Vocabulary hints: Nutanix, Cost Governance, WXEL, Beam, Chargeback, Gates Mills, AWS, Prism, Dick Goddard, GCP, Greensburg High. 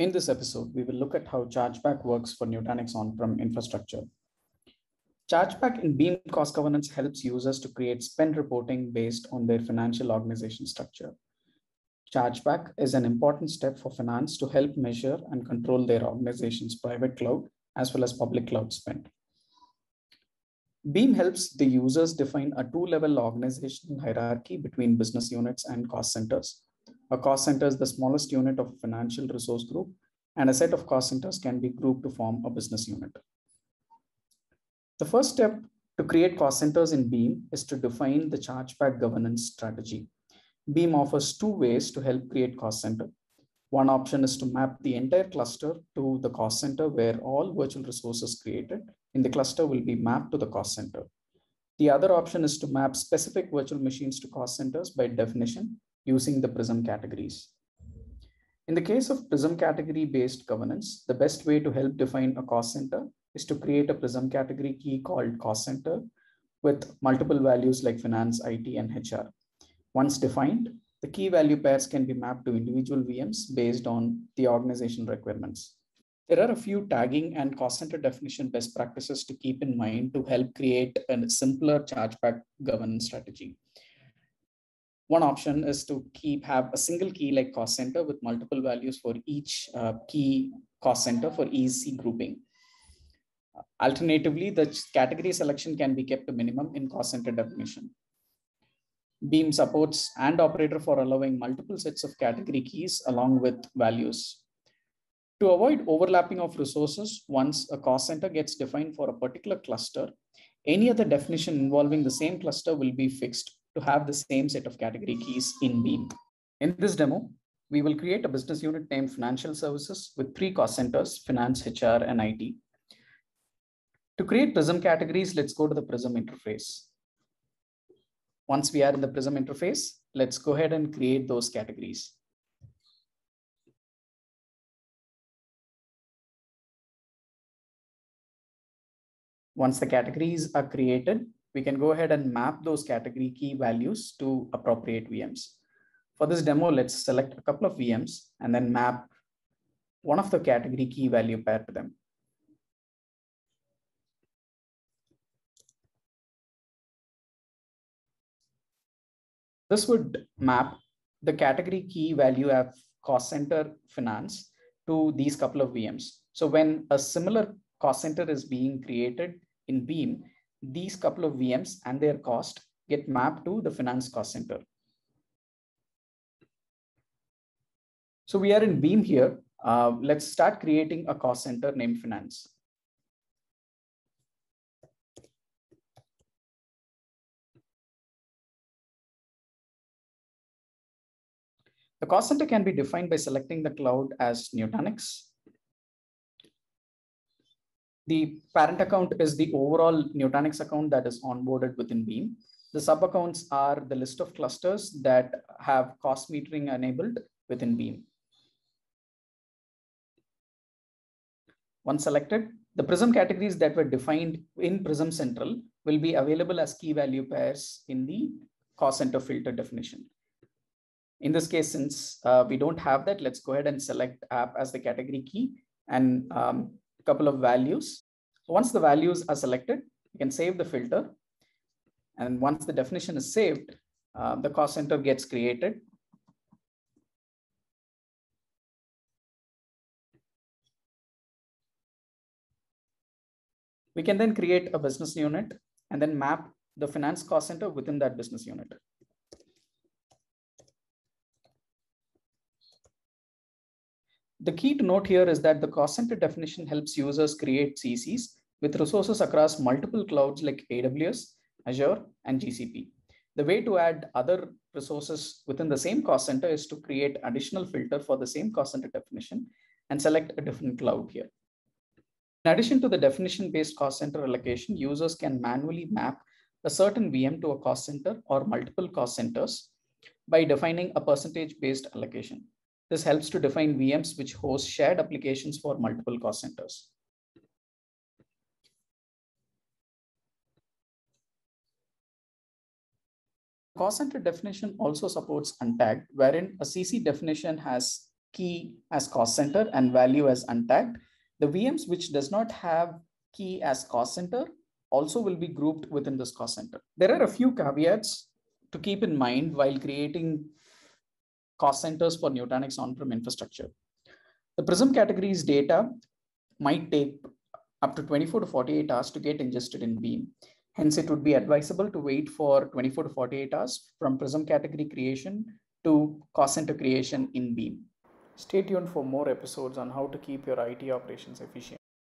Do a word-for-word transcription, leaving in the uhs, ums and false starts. In this episode, we will look at how Chargeback works for Nutanix on-prem infrastructure. Chargeback in Beam cost governance helps users to create spend reporting based on their financial organization structure. Chargeback is an important step for finance to help measure and control their organization's private cloud as well as public cloud spend. Beam helps the users define a two-level organizational hierarchy between business units and cost centers. A cost center is the smallest unit of a financial resource group, and a set of cost centers can be grouped to form a business unit. The first step to create cost centers in Beam is to define the Chargeback governance strategy. Beam offers two ways to help create cost center. One option is to map the entire cluster to the cost center, where all virtual resources created in the cluster will be mapped to the cost center. The other option is to map specific virtual machines to cost centers by definition, using the Prism categories. In the case of Prism category-based governance, the best way to help define a cost center is to create a Prism category key called cost center with multiple values like finance, I T, and H R. Once defined, the key value pairs can be mapped to individual V Ms based on the organization requirements. There are a few tagging and cost center definition best practices to keep in mind to help create a simpler Chargeback governance strategy. One option is to keep have a single key like cost center with multiple values for each uh, key cost center for easy grouping. Alternatively, the category selection can be kept to minimum in cost center definition. Beam supports and operator for allowing multiple sets of category keys along with values. To avoid overlapping of resources, once a cost center gets defined for a particular cluster, any other definition involving the same cluster will be fixed to have the same set of category keys in Beam. In this demo, we will create a business unit named Financial Services with three cost centers, Finance, H R, and I T. To create Prism categories, let's go to the Prism interface. Once we are in the Prism interface, let's go ahead and create those categories. Once the categories are created, we can go ahead and map those category key values to appropriate V Ms. For this demo, let's select a couple of V Ms and then map one of the category key value pair to them. This would map the category key value of cost center finance to these couple of V Ms. So when a similar cost center is being created in Beam, these couple of V Ms and their cost get mapped to the finance cost center. So we are in Beam here. Uh, let's start creating a cost center named finance. The cost center can be defined by selecting the cloud as Nutanix. The parent account is the overall Nutanix account that is onboarded within Beam. The sub accounts are the list of clusters that have cost metering enabled within Beam. Once selected, the Prism categories that were defined in Prism Central will be available as key value pairs in the cost center filter definition. In this case, since uh, we don't have that, let's go ahead and select app as the category key and um, couple of values. Once the values are selected, you can save the filter. And once the definition is saved, uh, the cost center gets created. We can then create a business unit and then map the finance cost center within that business unit. The key to note here is that the cost center definition helps users create C Cs with resources across multiple clouds like A W S, Azure, and G C P. The way to add other resources within the same cost center is to create additional filter for the same cost center definition and select a different cloud here. In addition to the definition-based cost center allocation, users can manually map a certain V M to a cost center or multiple cost centers by defining a percentage-based allocation. This helps to define V Ms which host shared applications for multiple cost centers. Cost center definition also supports untagged, wherein a C C definition has key as cost center and value as untagged. The V Ms which does not have key as cost center also will be grouped within this cost center. There are a few caveats to keep in mind while creating cost centers for Nutanix on-prem infrastructure. The Prism categories data might take up to twenty-four to forty-eight hours to get ingested in Beam. Hence, it would be advisable to wait for twenty-four to forty-eight hours from Prism category creation to cost center creation in Beam. Stay tuned for more episodes on how to keep your I T operations efficient.